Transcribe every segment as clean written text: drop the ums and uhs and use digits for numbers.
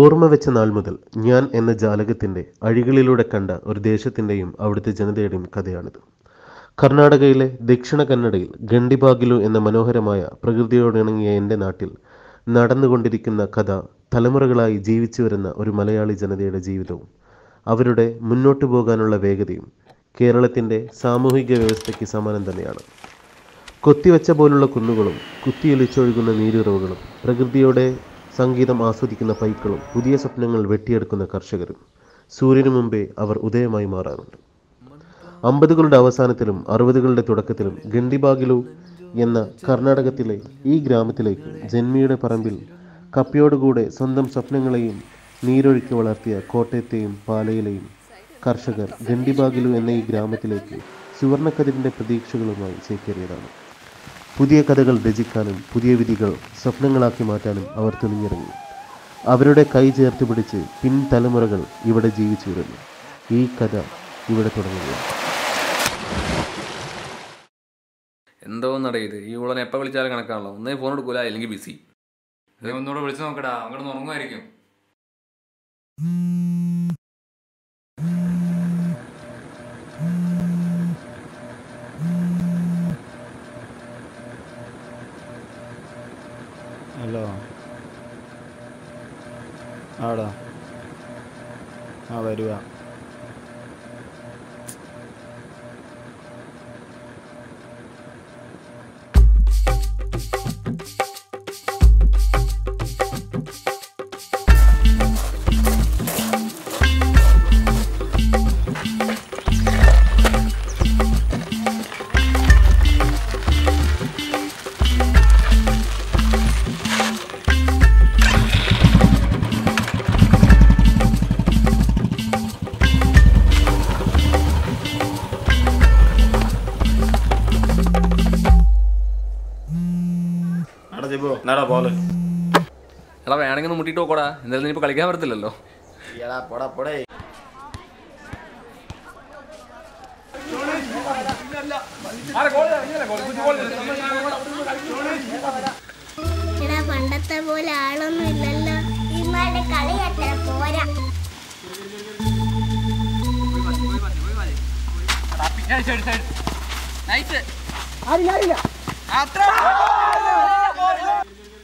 ഓർമ്മ വെച്ച നാൾ മുതൽ ഞാൻ എന്ന ജാലകത്തിൻ്റെ അഴികളിലൂടെ കണ്ട ഒരു ദേശത്തിൻ്റെയും അവിടുത്തെ ജനതയുടെയും കഥയാണിത്. കർണാടകയിലെ ദക്ഷിണ കന്നഡയിൽ ഗണ്ടിബാഗിലു എന്ന മനോഹരമായ പ്രകൃതിയോടിണങ്ങിയ എൻ്റെ നാട്ടിൽ നടന്നുകൊണ്ടിരിക്കുന്ന കഥ തലമുറകളായി ജീവിച്ചു വരുന്ന ഒരു മലയാളി ജനതയുടെ ജീവിതവും അവരുടെ മുന്നോട്ടു പോകാനുള്ള വേഗതയും കേരളത്തിൻ്റെ സാമൂഹിക വ്യവസ്ഥയ്ക്ക് സമാനം തന്നെയാണ്. കൊത്തിവെച്ച പോലുള്ള കുന്നുകളും കുത്തിയൊലിച്ചൊഴുകുന്ന നീരുറവുകളും പ്രകൃതിയോടെ സംഗീതം ആസ്വദിക്കുന്ന പൈക്കളും പുതിയ സ്വപ്നങ്ങൾ വെട്ടിയെടുക്കുന്ന കർഷകരും സൂര്യനു മുമ്പേ അവർ ഉദയമായി മാറാറുണ്ട്. 50കളുടെ അവസാനത്തിലും 60കളുടെ തുടക്കത്തിലും ഗണ്ടിബാഗിലു എന്ന കർണാടകത്തിലെ ഈ ഗ്രാമത്തിലേക്ക് ജന്മിയുടെ പറമ്പിൽ കപ്പിയോടുകൂടെ സ്വന്തം സ്വപ്നങ്ങളെയും നീരൊഴുക്കി വളർത്തിയ കോട്ടയത്തെയും പാലയിലെയും കർഷകർ ഗണ്ടിബാഗിലു എന്ന ഈ ഗ്രാമത്തിലേക്ക് സുവർണക്കതിരിൻ്റെ പ്രതീക്ഷകളുമായി ചേക്കേറിയതാണ്. പുതിയ കഥകൾ രചിക്കാനും പുതിയ വിധികൾ സ്വപ്നങ്ങളാക്കി മാറ്റാനും അവർ തുനിഞ്ഞിറങ്ങി. അവരുടെ കൈ ചേർത്ത് പിടിച്ച് പിൻതലമുറകൾ ഇവിടെ ജീവിച്ചു വരുന്നു. ഈ കഥ ഇവിടെ തുടങ്ങുന്നു. എന്തോന്നറിയത്, ഈ ഉടനെ എപ്പോൾ വിളിച്ചാലും കണക്കാണല്ലോ. ഒന്നേ ഫോൺ എടുക്കൂല, അല്ലെങ്കിൽ ബിസി. ഒന്നുകൂടെ വിളിച്ചു നോക്കടാ, അങ്ങോട്ട് ഉറങ്ങുമായിരിക്കും. ഹലോ, ആടാ, ആ വരുക. എടാ വേണമെങ്കിൽ ഒന്ന് മുട്ടിട്ട് നോക്കോടാ, എന്തായാലും ഇപ്പൊ കളിക്കാൻ പറ്റത്തില്ലല്ലോ. പണ്ടത്തെ പോലെ ആളൊന്നും ഇല്ലല്ലോ.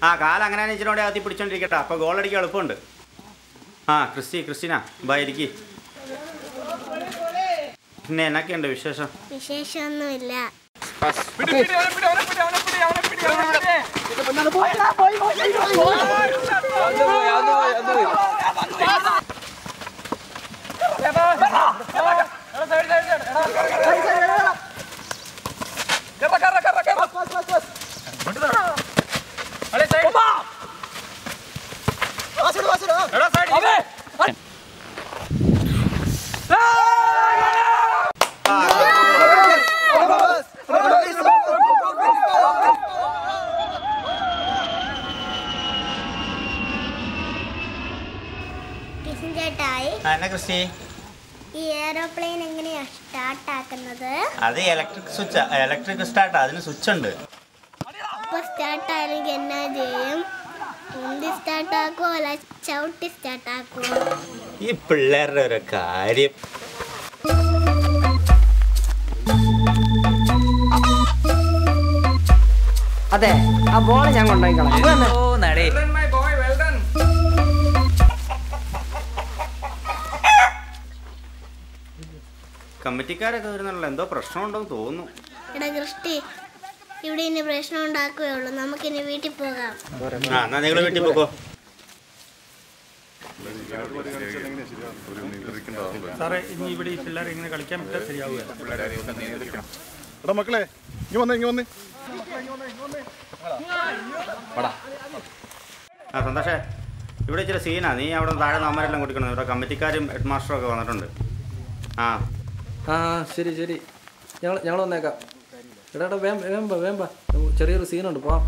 ആ കാലം അങ്ങനെ അനിച്ചിനോടെ ആദ്യം പിടിച്ചോണ്ടിരിക്കട്ടെ, അപ്പോൾ ഗോളടിക്കാൻ എളുപ്പമുണ്ട്. ആ ക്രിസ്റ്റിന ബൈ ഇരിക്കി. പിന്നെ എന്നൊക്കെയുണ്ട് വിശേഷം? വിശേഷമൊന്നുമില്ല. അത് ഇലക്ട്രിക് സ്വിച്ച്, ഇലക്ട്രിക് സ്റ്റാർട്ട്, അതിന് സ്വിച്ച് ഉണ്ട്. ഈ പിള്ളേരുടെ ഒരു കാര്യം. അതെ, ആ ബോൾ ഞാൻ കൊണ്ടുപോയിക്കളാം. കമ്മിറ്റിക്കാരൊക്കെ വരുന്നുണ്ടല്ലോ, എന്തോ പ്രശ്നമുണ്ടെന്ന് തോന്നുന്നു. ഇവിടെ ഇനി പ്രശ്നം ഉണ്ടാക്കുകയുള്ളൂ, നമുക്കിനി വീട്ടിൽ പോകാം. വീട്ടിൽ പോകോ സാറേ, ഇനി ഇവിടെ ഈ പിള്ളേർ ഇങ്ങനെ കളിക്കാൻ പറ്റാതെ ശരിയാവുക. മക്കളെ ആ സന്തോഷേ, ഇവിടെ ഇച്ചിരി സീനാ. നീ അവിടെ താഴെ നാമരെല്ലാം കൊടുക്കണം, ഇവിടെ കമ്മിറ്റിക്കാരും ഹെഡ് മാസ്റ്ററും ഒക്കെ വന്നിട്ടുണ്ട്. ആ ആ ശരി ശരി, ഞങ്ങൾ വന്നേക്കാം. എടാ വേമ്പ വേമ്പ, ചെറിയൊരു സീനുണ്ട്, പോവാം.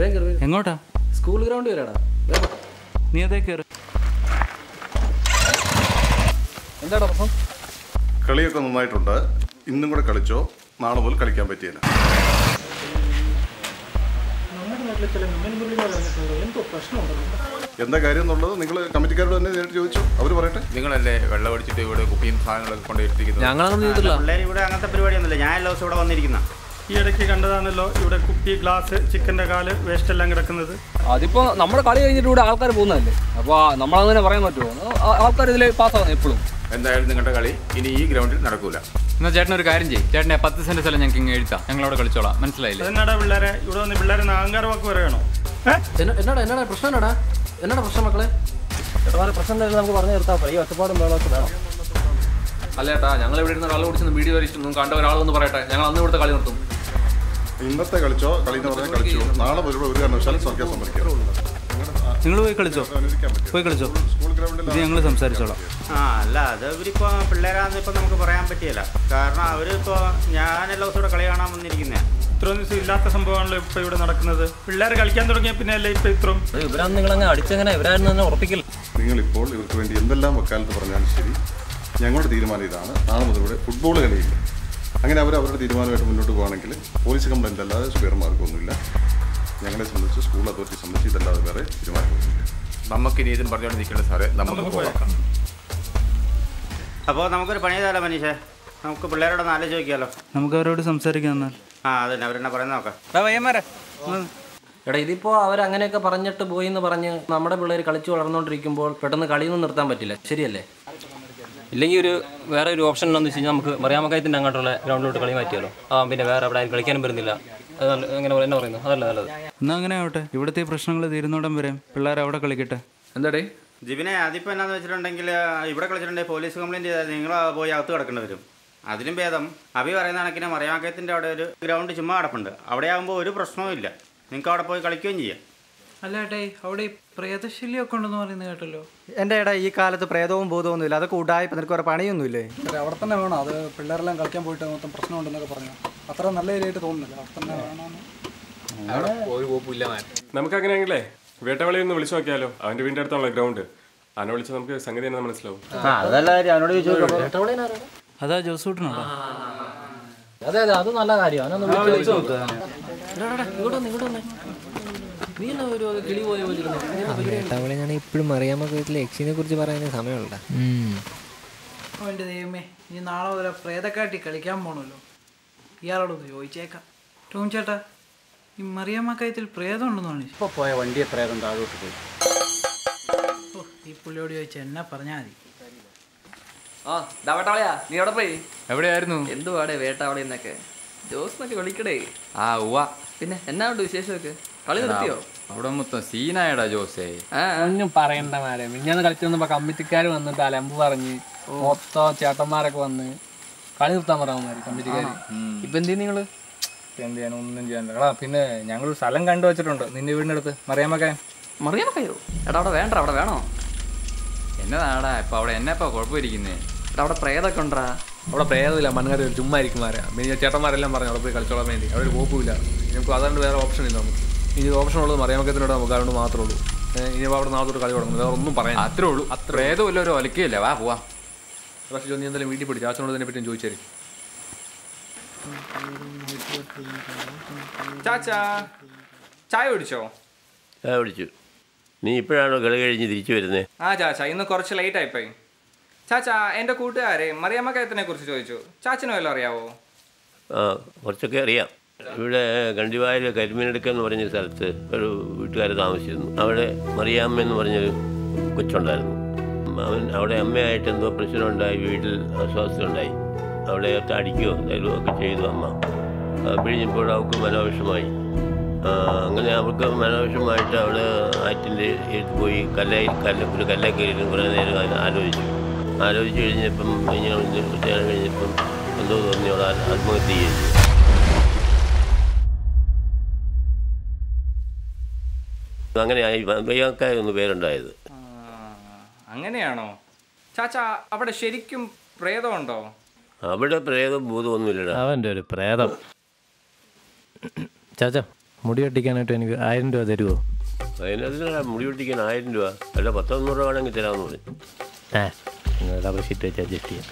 വേഗം എങ്ങോട്ടാ? സ്കൂൾ ഗ്രൗണ്ട് വരാടാ, വേമ്പ നീ അതേ കയറി. എന്താടാ പ്രശ്നം? കളിയൊക്കെ നന്നായിട്ടുണ്ട്, ഇന്നും കൂടെ കളിച്ചോ, നാളെ പോലും കളിക്കാൻ പറ്റിയില്ല. നമ്മുടെ നാട്ടിലെ ചില എന്തോ പ്രശ്നമുണ്ടല്ലോ. എന്താ കാര്യം എന്നുള്ളത് നിങ്ങൾ കമ്മിറ്റിക്കാരോട് തന്നെ നേരിട്ട് ചോദിച്ചു അവർ പറയട്ടെ. നിങ്ങളല്ലേ വെള്ളം ഒഴിച്ചിട്ട് ഇവിടെ കുപ്പിയും സാധനങ്ങളൊക്കെ കൊണ്ടുപോയിരിക്കുന്നത്? ഞങ്ങളൊന്നും ചെയ്തിട്ടില്ല. പിള്ളേർ ഇവിടെ അങ്ങനത്തെ പരിപാടിയൊന്നുമില്ല. ഞാൻ എല്ലാ ദിവസവും ഇവിടെ വന്നിരിക്കുന്ന ഈ ഇടയ്ക്ക് കണ്ടതാണല്ലോ ഇവിടെ കുപ്പി ഗ്ലാസ് ചിക്കൻ്റെ കാല് വേസ്റ്റ് എല്ലാം കിടക്കുന്നത്. അതിപ്പോൾ നമ്മുടെ കളി കഴിഞ്ഞിട്ട് ഇവിടെ ആൾക്കാർ പോകുന്നതല്ലേ, അപ്പോൾ നമ്മളങ്ങനെ പറയാൻ പറ്റുമോ? ആൾക്കാർ ഇതിൽ പാസ്സാവുന്നു എപ്പോഴും. എന്തായാലും നിങ്ങളുടെ കളി ഇനി ഈ ഗ്രൗണ്ടിൽ നടക്കൂല. എന്നാൽ ചേട്ടൻ ഒരു കാര്യം ചെയ്യും, ചേട്ടനെ 10 സെന്റ് സ്ഥലം ഞങ്ങൾക്ക് ഇങ്ങനെ എഴുതാം, ഞങ്ങളവിടെ കളിച്ചോളാം. മനസ്സിലായില്ലേ? എന്നാടാ പിള്ളേരെ ഇവിടെ വന്ന് പിള്ളേരെ നാങ്കാരവാക്ക് പറയണോ? എന്നാടാ എന്നാടാ പ്രശ്നം, എന്നാടാ എന്നാടാ പ്രശ്നം? മക്കളെ പ്രശ്നം എന്തായാലും നമുക്ക് പറഞ്ഞു നിർത്താൻ പറയും. ഈ ഒറ്റപ്പാടും വേളൊക്കെ വേണം. അല്ല ഏട്ടാ, ഞങ്ങൾ ഇവിടെ ഇരുന്ന ഒരാൾ കുടിച്ചൊന്നും വീഡിയോ വരച്ചിട്ടൊന്നും കണ്ട ഒരാളൊന്നും പറയട്ടെ, ഞങ്ങൾ അന്ന് ഇവിടുത്തെ കളി നിർത്തും. ഇന്നത്തെ കളിച്ചോ, കളി എന്ന് പറഞ്ഞാൽ കളിച്ചോ. നാളെ ഒരു കാരണവശാലും സ്വർഗ്ഗം സംഭവിക്കാം. നിങ്ങൾ പോയി കളിച്ചോ, പോയി കളിച്ചോ, ഞങ്ങൾ സംസാരിച്ചോളാം. ആ അല്ല, അത് ഇവരിപ്പോൾ പിള്ളേരാണെന്ന് ഇപ്പം നമുക്ക് പറയാൻ പറ്റിയല്ല. കാരണം അവരിപ്പോൾ ഞാൻ എല്ലാ ദിവസവും ഇവിടെ കളി കാണാൻ വന്നിരിക്കുന്നത്. ഇത്രയും ദിവസം ഇല്ലാത്ത സംഭവമാണല്ലോ ഇപ്പോൾ ഇവിടെ നടക്കുന്നത്. പിള്ളേർ കളിക്കാൻ തുടങ്ങിയ പിന്നെ അല്ലേ ഇപ്പം ഇത്രയും ഇവരാണ്. നിങ്ങളങ്ങനെ അടിച്ചങ്ങനെ ഇവരായിരുന്നു തന്നെ ഉറപ്പിക്കില്ല. നിങ്ങളിപ്പോൾ ഇവർക്ക് വേണ്ടി എന്തെല്ലാം വക്കാലത്ത് പറഞ്ഞാലും ശരി, ഞങ്ങളുടെ തീരുമാനം ഇതാണ്, നാളെ മുതൽ ഇവിടെ ഫുട്ബോൾ കളിയില്ല. അങ്ങനെ അവർ അവരുടെ തീരുമാനമായിട്ട് മുന്നോട്ട് പോകുകയാണെങ്കിൽ പോലീസ് കംപ്ലൈൻ്റ് അല്ലാതെ സ്പെയർ മാർക്കൊന്നുമില്ല. ഞങ്ങളെ സംബന്ധിച്ച്, സ്കൂൾ അതോറിറ്റി സംബന്ധിച്ച് ഇതല്ലാതെ വേറെ തീരുമാനമൊന്നുമില്ല. നമുക്കിനി ഇതും പറഞ്ഞുകൊണ്ട് നിൽക്കേണ്ട സാറേ, നമുക്ക് പോയേക്കാം. അപ്പോൾ നമുക്കൊരു പണി ചെയ്താലോ മനീഷേ, നമുക്ക് പിള്ളേരോട് നാലേ ചോദിക്കാമല്ലോ, നമുക്ക് അവരോട് സംസാരിക്കാം എന്നാൽ. ആ അത് തന്നെ, അവരെന്നെ പറയുന്ന നോക്കാം. എടാ ഇതിപ്പോൾ അവരങ്ങനെയൊക്കെ പറഞ്ഞിട്ട് പോയി എന്ന് പറഞ്ഞ് നമ്മുടെ പിള്ളേർ കളിച്ച് വളർന്നുകൊണ്ടിരിക്കുമ്പോൾ പെട്ടെന്ന് കളിയൊന്നും നിർത്താൻ പറ്റില്ല, ശരിയല്ലേ? ഇല്ലെങ്കിൽ ഒരു വേറെ ഒരു ഓപ്ഷൻ എന്താണെന്ന് വെച്ച് കഴിഞ്ഞാൽ നമുക്ക് മറിയാമ്മ കയത്തിൻ്റെ അങ്ങോട്ടുള്ള ഗ്രൗണ്ടിലോട്ട് കളി മാറ്റിയാലോ. ആ പിന്നെ വേറെ അവിടെ ആരും കളിക്കാനും വരുന്നില്ല. എന്നാ അങ്ങനെ ആവട്ടെ, ഇവിടുത്തെ പ്രശ്നങ്ങൾ തീരുന്നോടം വരെ പിള്ളേർ അവിടെ കളിക്കട്ടെ. എന്താടേ ജിബിനെ, അതിപ്പോൾ എന്നാന്ന് വെച്ചിട്ടുണ്ടെങ്കിൽ ഇവിടെ കളിച്ചിട്ടുണ്ടെങ്കിൽ പോലീസ് കംപ്ലൈൻറ്റ് ചെയ്താൽ നിങ്ങൾ പോയി അകത്ത് കിടക്കേണ്ടി വരും. അതിലും ഭേദം അഭി പറയുന്ന കണക്കിന് മറിയാക്കത്തിൻ്റെ അവിടെ ഒരു ഗ്രൗണ്ട് ചുമ്മാ കിടപ്പുണ്ട്, അവിടെ ആകുമ്പോൾ ഒരു പ്രശ്നവും ഇല്ല, നിങ്ങൾക്ക് അവിടെ പോയി കളിക്കുകയും ചെയ്യാം. അല്ല ഏട്ടേ, അവിടെ പ്രേതശല്യമൊക്കെ ഉണ്ടെന്ന് പറയുന്നത് കേട്ടല്ലോ. എൻ്റെ ഏടാ, ഈ കാലത്ത് പ്രേതവും ബോധമൊന്നും ഇല്ല, അതൊക്കെ ഉടായി. നിനക്ക് വേറെ പണിയൊന്നുമില്ലേ? അവിടെ തന്നെ വേണം. അത് പിള്ളേരെല്ലാം കളിക്കാൻ പോയിട്ട് മൊത്തം പ്രശ്നമുണ്ടെന്നൊക്കെ പറഞ്ഞു, അത്ര നല്ല രീതിയായിട്ട് തോന്നുന്നില്ല. അവിടെ തന്നെ വേണമെന്ന് നമുക്കങ്ങനെയാണെങ്കിലേ വേട്ടവളി ഒന്ന് വിളിച്ചു നോക്കിയാലോ. അവൻ്റെ വീടിൻ്റെ അടുത്തുള്ള ഗ്രൗണ്ട്, അവനെ വിളിച്ച് നമുക്ക് സംഗതി തന്നെ മനസ്സിലാവും. അതാ ജോസൂട്ടനോ? അതെ അതെ, അത് നല്ല കാര്യം. വേട്ടവളിയാണ് ഇപ്പോഴും മറിയാമ്മ കയത്തിലെ എക്സിനെ കുറിച്ച് പറയാൻ സമയമുള്ള. അവൻ്റെ ദൈവമേ, ഇനി നാളെ വരെ പ്രേതക്കാട്ടി കളിക്കാൻ പോകണമല്ലോ. ഇയാളോടൊന്ന് ചോദിച്ചേക്കാം. ടോം ചേട്ടാ, ഈ മറിയാമ്മ കയത്തിൽ പ്രേതം ഉണ്ടെന്നാണ്? ഇപ്പോൾ പോയ വണ്ടിയെ പ്രേതം താഴോട്ട് പോയി. ഓ, ഈ പുള്ളിയോട് ചോദിച്ചാൽ എന്നാ പറഞ്ഞാൽ മതി. ആ വേട്ടാവളിയാ, നീ എവിടെ പോയി? എവിടെയായിരുന്നു? എന്തുവാടേ വേട്ടാവളി എന്നൊക്കെ ജോസിനൊക്കെ വിളിക്കടേ. ആ ഉവ്വാ, പിന്നെ എന്നാ ഉണ്ട് വിശേഷമൊക്കെ? കളി നിർത്തിയോ? അവിടെ മൊത്തം സീനായടാ ജോസേ. ഒന്നും പറയണ്ട മാരെ, മിഞ്ഞാന്ന് കളിച്ചു വന്നപ്പോൾ കമ്മിറ്റിക്കാർ വന്നിട്ട് അലമ്പ് പറഞ്ഞ് മൊത്തം ചേട്ടന്മാരൊക്കെ വന്ന് കളി നിർത്താൻ പറയാൻ കമ്മിറ്റിക്കാർ. ഇപ്പം എന്ത് ചെയ്യും നിങ്ങൾ? ഇപ്പം എന്ത് ചെയ്യാൻ? ഒന്നും ചെയ്യാൻ. പിന്നെ ഞങ്ങൾ സ്ഥലം കണ്ടു വെച്ചിട്ടുണ്ട് നിന്റെ വീടിൻ്റെ അടുത്ത്. മറിയാമ്മ കയോ? എടാ അവിടെ വേണ്ട, അവിടെ വേണോ? എന്നതാടാ ഇപ്പം അവിടെ എന്നെ ഇപ്പോൾ കുഴപ്പമിരിക്കുന്നേ? എടാ അവിടെ പ്രേതൊക്കെ ഉണ്ടാ? അവിടെ പ്രേതമില്ല, മണ്ണുകാരി ചുമ്മാ ഇരിക്കും മാരാ. ചേട്ടന്മാരെല്ലാം പറഞ്ഞു അവിടെ പോയി കളിച്ചോളാൻ വേണ്ടി. അവിടെ ഒരു കുഴപ്പമില്ല, നമുക്ക് അതുകൊണ്ട് വേറെ ഓപ്ഷൻ ഇല്ല. നമുക്ക് ഇനി ഓപ്ഷൻ ഉള്ളത് മറിയാമ്മക്കത്തിനോട് നമുക്ക് അതുകൊണ്ട് മാത്രമേ ഉള്ളൂ. ഇനി അവിടെ നാളത്തോട് കളി തുടങ്ങും, വേറെ ഒന്നും പറയാൻ അത്രേ ഉള്ളൂ. അത്ര ഏതോല്ല ഒരു ഒലക്കിയില്ല. വാ പോവാ. പക്ഷേ നീ എന്തായാലും വീട്ടിൽ പിടിച്ചു ചാച്ചനോട് ഇതിനെ പറ്റി ചോദിച്ചാൽ. ചാച്ചാ ചായ കുടിച്ചോ? ചായ കുടിച്ചു. നീ ഇപ്പോഴാണോ കളി കഴിഞ്ഞ് തിരിച്ചു വരുന്നത്? ആ ചാച്ചാ, ഇന്ന് കുറച്ച് ലേറ്റ് ആയിപ്പോയി. ചാച്ചാ, എൻ്റെ കൂട്ടുകാരെ മറിയാമ്മ കയത്തിനെ കുറിച്ച് ചോദിച്ചു. ചാച്ചനോ എല്ലാം അറിയാവോ? ആ കുറച്ചൊക്കെ അറിയാം. ഇവിടെ ഗണ്ടിവായിലെ കരിമീനെടുക്കുക എന്ന് പറഞ്ഞ സ്ഥലത്ത് ഒരു വീട്ടുകാർ താമസിച്ചിരുന്നു. അവിടെ മറിയാമ്മ എന്ന് പറഞ്ഞൊരു കൊച്ചുണ്ടായിരുന്നു. അവൻ അവിടെ അമ്മയായിട്ട് എന്തോ പ്രശ്നമുണ്ടായി, വീട്ടിൽ അസ്വാസ്ഥ്യമുണ്ടായി. അവിടെ അടിക്കുകയോ തരുമോ ഒക്കെ ചെയ്തു അമ്മ. പിഴിഞ്ഞപ്പോൾ അവൾക്ക് മനോവിഷമായി. അങ്ങനെ അവൾക്ക് മനോവിഷമായിട്ട് അവൾ ആറ്റിൻ്റെ എടുത്ത് പോയി ഒരു കല്ലായി കയറിയിട്ടും കുറേ നേരം ആലോചിച്ചു കഴിഞ്ഞപ്പം കഴിഞ്ഞപ്പം എന്തോ തോന്നി അവൾ ആത്മഹത്യ ചെയ്തു. അങ്ങനെയായി വയ്യാക്കായ ഒന്ന് പേരുണ്ടായത്. അങ്ങനെയാണോ ചാച്ചാ? അവിടെ ശരിക്കും പ്രേതമുണ്ടോ? അവിടെ പ്രേതം ഭൂതമൊന്നുമില്ല. അവൻ്റെ ഒരു പ്രേതം. ചാച്ചാ, മുടി വെട്ടിക്കാനായിട്ട് എനിക്ക് 1000 രൂപ തരുമോ? അതിനകത്ത് മുടി വെട്ടിക്കാൻ 1000 രൂപ അല്ല 100 രൂപ വേണമെങ്കിൽ തരാമെന്ന് പറഞ്ഞു. ആ റബർ ഷീറ്റ് വെച്ച് അഡ്ജസ്റ്റ് ചെയ്യാം.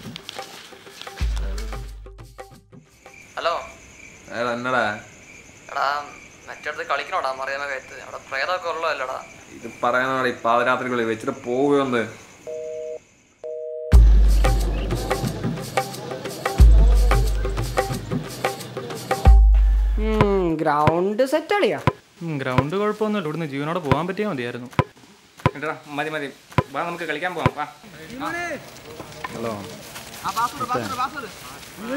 ഹലോ എന്നടാ, എടാ മറ്റടുത്ത് കളിക്കണോടാ മറിയാമ്മ കയത്ത്? അവിടെ പ്രേതമൊക്കെ ഉള്ളതല്ലടാ. ഇത് പറയാനാണ് ഈ പാദരാത്രികളിൽ വെച്ചിട്ട് പോവുകയെന്ന്. ഗ്രൗണ്ട് സെറ്റ് അളിയാ, ഗ്രൗണ്ട് കുഴപ്പമൊന്നുമില്ല, ഇവിടുന്ന് ജീവനോടെ പോകാൻ പറ്റിയാൽ മതിയായിരുന്നു. എടാ മതി മതി, വാ നമുക്ക് കളിക്കാൻ പോകാം. വാ. ഹലോ. ആ ബാസൂർ ബാസൂർ ബാസൂർ. ആത്ര എറിഞ്ഞോ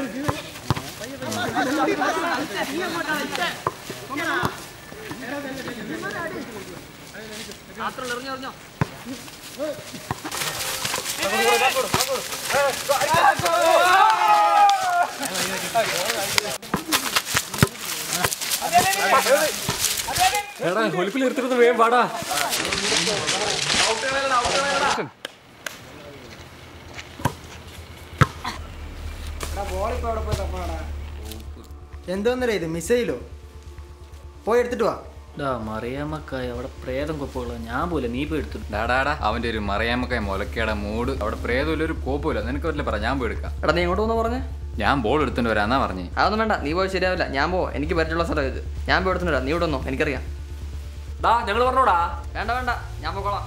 എറിഞ്ഞോ. ബാസൂർ ബാസൂർ. എടാ ഹോലിപ്പിൽ എടുത്തിരുന്ന് വേഗം പാടാ. എന്തോന്നറിയ ഇത് മിസൈലോ? പോയി എടുത്തിട്ട് വാ. മറിയാമ്മക്കായ അവിടെ പ്രേതം കൊപ്പുള്ള ഞാൻ പോലെ നീ പോയി എടുത്തിട്ടുണ്ട്. ഡാടാടാ അവന്റെ ഒരു മറിയാമ്മക്കായ മുലക്കേട മൂട്. അവിടെ പ്രേതമില്ല ഒരു കോപ്പമില്ല, നിനക്ക് വല്ല പറ, ഞാൻ പോയി എടുക്കാം. എടാ നീ എങ്ങോട്ട് വന്നു പറഞ്ഞേ? ഞാൻ ബോൾ എടുത്തിട്ട് വരാന്നാ പറഞ്ഞു. അതൊന്നും വേണ്ട, നീ പോയി ശരിയാവില്ല, ഞാൻ പോ, എനിക്ക് പറ്റുള്ള സ്ഥലം ഇത്. ഞാൻ പോയി എടുത്തിട്ട് വരാം, നീ ഇവിടെ വന്നോ, എനിക്കറിയാം. ഡാ ഞങ്ങൾ പറഞ്ഞോടാ. വേണ്ട വേണ്ട, ഞാൻ പോക്കോളാം.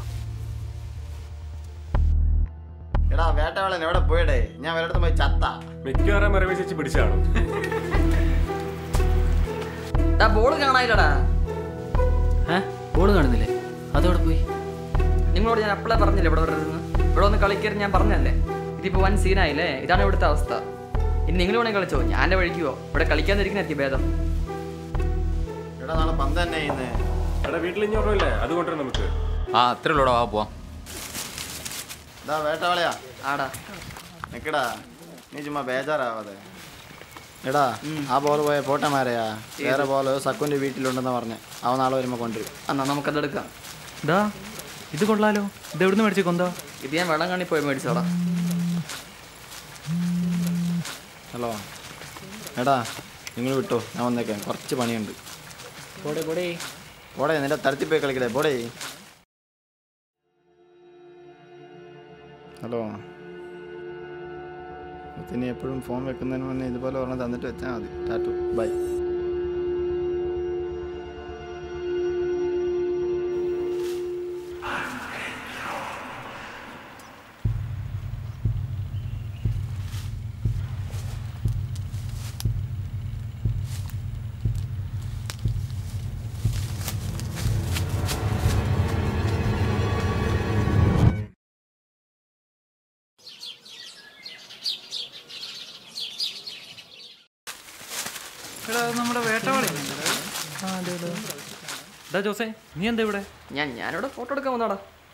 എടാ വേട്ടവേളൻ എവിടെ പോയടേ? ഞാൻ വേറെ പോയി ചത്ത മിക്കവാറും മരവിച്ച് പിടിച്ചാണ്. ഡാ ബോൾ കാണാനില്ലടാ. ബോൾ കാണുന്നില്ലേ? അതോടെ പോയി. നിങ്ങളോട് ഞാൻ അപ്പളേ പറഞ്ഞില്ലേ ഇവിടെ വരരുതെന്ന്? ഇവിടെ ഒന്ന് കളിക്കരുത് ഞാൻ പറഞ്ഞല്ലേ. ഇതിപ്പോൾ വൻ സീനായില്ലേ? ഇതാണ് ഇവിടുത്തെ അവസ്ഥ. ഇനി നിങ്ങൾ വേണമെങ്കിൽ കളിച്ചോ, ഞാൻ എൻ്റെ വഴിക്കുവോ, ഇവിടെ കളിക്കാതിരിക്കുന്ന എത്തി ഭേദം. എടാ നാളെ പന്ത് തന്നെ ഇന്ന് എടാ വീട്ടിൽ ഇഞ്ഞി ഓർമ്മയില്ലേ? അതുകൊണ്ട് നമുക്ക് ആ അത്ര ഉള്ളൂടാ, വാ പോവാം. ഇതാ വേട്ടവാളയാ. ആടാ നിക്കടാ, നീ ചുമ്മാ ബേജാറാവാതെ. എടാ ആ ബോൾ പോയ പോട്ടമാരെയാ, വേറെ ബോൾ സക്കുൻ്റെ വീട്ടിലുണ്ടെന്ന് പറഞ്ഞ് അവ നാളെ വരുമ്പോൾ കൊണ്ടുവരും. എന്നാ നമുക്കതെടുക്കാം. ഇതാ ഇത് കൊള്ളാലോ, ഇത് എവിടുന്ന് മേടിച്ചു കൊന്തോ? ഇത് ഞാൻ വെള്ളം കണ്ണി പോയി മേടിച്ചോടാ. ഹലോ എടാ നിങ്ങൾ വിട്ടോ, ഞാൻ വന്നേക്കാം, കുറച്ച് പണിയുണ്ട്. പോടേ പോടേ പോടേ, നിന്റെ തരത്തിൽ പോയി കളിക്കടേ പോടേ. ഹലോ ഇനി എപ്പോഴും ഫോൺ വെക്കുന്നതിന് മുന്നേ ഇതുപോലെ പറഞ്ഞ് തന്നിട്ട് വെച്ചാൽ മതി. Tata bye.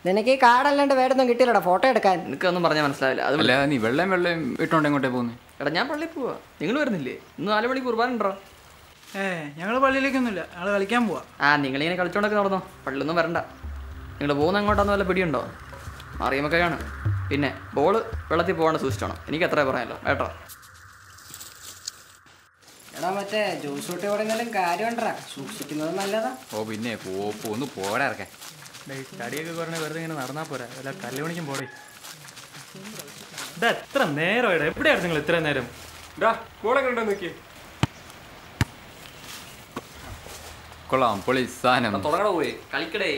നിനക്ക് ഈ കാടല്ലാണ്ട് വേടൊന്നും കിട്ടിയില്ലടാ ഫോട്ടോ എടുക്കാൻ. നിനക്കൊന്നും പറഞ്ഞാൽ മനസ്സിലാവില്ല. അതുപോലെ നീ വെള്ളം വെള്ളം ഇട്ടോണ്ട് എങ്ങോട്ടേ പോകുന്നു? എടാ ഞാൻ പള്ളിയിൽ പോവാ. നിങ്ങൾ വരുന്നില്ലേ? ഇന്ന് 4 മണി കുർബാന ഉണ്ടോ? ഞങ്ങൾ പള്ളിയിലേക്കൊന്നുമില്ല, ഞങ്ങൾ കളിക്കാൻ പോവാ. ആ നിങ്ങളിങ്ങനെ കളിച്ചോണ്ടൊക്കെ നടന്നോ, പള്ളിയിലൊന്നും വരണ്ട. നിങ്ങൾ പോകുന്ന അങ്ങോട്ടാന്ന് വല്ല പിടിയുണ്ടോ? മറിയമ്മക്കയാണ്. പിന്നെ ബോള് വെള്ളത്തിൽ പോകാണ്ട് സൂക്ഷിച്ചോണം, എനിക്ക് അത്രേ പറയാമല്ലോ കേട്ടോ. പിന്നെ ഒന്ന് പോരാ ഇറക്കാൻ. തടിയൊക്കെ കുറഞ്ഞ വെറുതെ ഇങ്ങനെ നടന്നാ പോരാ, അല്ല കല്ലുമണിക്കും പോടേ. ഇതാ എത്ര നേരം എവിടെയായിരുന്നു നിങ്ങൾ ഇത്രയും നേരം? കൊള്ളാം പൊളി സാധനം. തുടങ്ങണ പോയി കളിക്കടേ.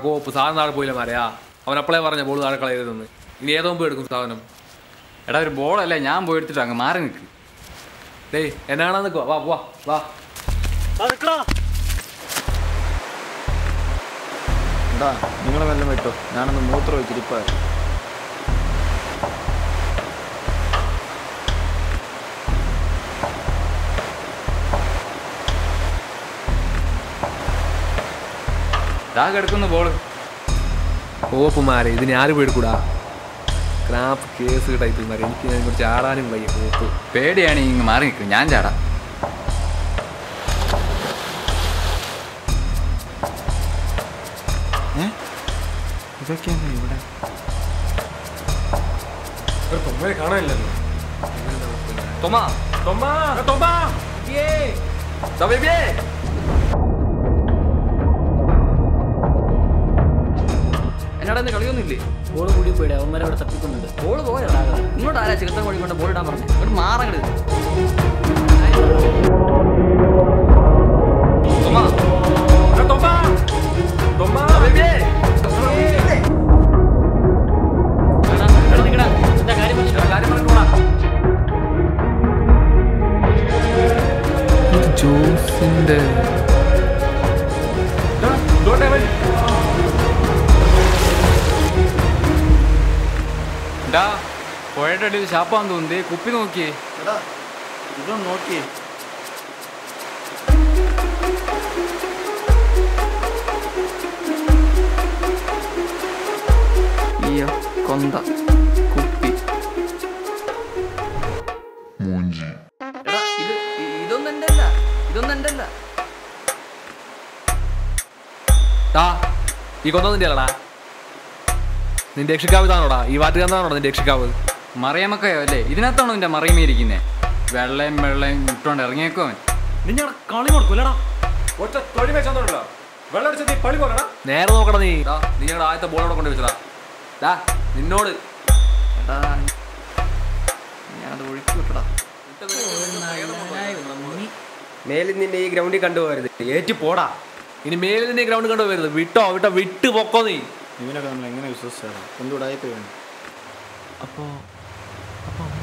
കോപ്പ് സാധനം താഴെ പോയില്ല മാറിയാ, അവൻ അപ്പളേ പറഞ്ഞ ബോൾ താഴെ കളയരുതെന്ന്. ഇനി ഏതോ പോയി എടുക്കും സാധനം. എടാ ഒരു ബോളല്ലേ, ഞാൻ പോയി എടുത്തിട്ട് അങ്ങ് മാറി നിൽക്ക്. ഡേ എന്നാണോ നിൽക്കുക, വാ വാ വാ. എടാ നിങ്ങളെ വല്ലതും വിട്ടോ, ഞാനൊന്ന് മൂത്രം ഒഴിച്ചിരിപ്പാ. ഇതാ കിടക്കുന്നു ബോള്. ഓപ്പുമാരെ ഇതിന് ആര് പോയി എടുക്കൂടാ? ക്രാപ്പ് കേസ് ടൈപ്പിമാരെ എനിക്ക് കുറച്ച് ആടാനും വയ്യ. ഓപ്പ് പേടിയാണ്, ഇങ്ങ് മാറി നിൽക്കും, ഞാൻ ചാടാം. इवे ोड़ कूड़ी पेड़ अवमर अब तपिक बोर्ड इनोटा चिकित्सा को बोर्ड ज्यूस पोयटी शाप अंदे कुपि नोकी नोकी टा നിന്റെ രക്ഷിക്കാവിതാണോടാ ഈ വാറ്റുകാരനാണോടാ നിന്റെ രക്ഷിക്കാവ് മറിയമ്മക്കയോ അല്ലേ ഇതിനകത്താണോ നിന്റെ മറിയമ്മ ഇരിക്കുന്നത് വെള്ളയും വെള്ളയും ഇട്ടുകൊണ്ട് ഇറങ്ങിയേക്കോ നിന്നെ കളി കൊടുക്കൂലടാ ഒറ്റ തൊടി വെച്ചോണ്ടടാ വെള്ളം അടിച്ച് നീ പളി പോരടാ നേരെ നോക്കടാ നീ ദാ നിങ്ങളുടെ ആയത്തെ ബോൾ അവിടെ കൊണ്ട് വെച്ചടാ ദാ നിന്നോട് എടാ ഞാൻ അത് ഒളിച്ചു വിട്ടടാ മേലിൽ നിന്നെ ഈ ഗ്രൗണ്ടിൽ കണ്ടുപോവരുത് ഏറ്റി പോടാ ഇനി മേലിൽ നിന്നെ ഈ ഗ്രൗണ്ടിൽ കണ്ടുപോവരുത് വിട്ടോ വിട്ടോ വിട്ട് പൊക്കോ നീ इवन नाम विश्वसा अब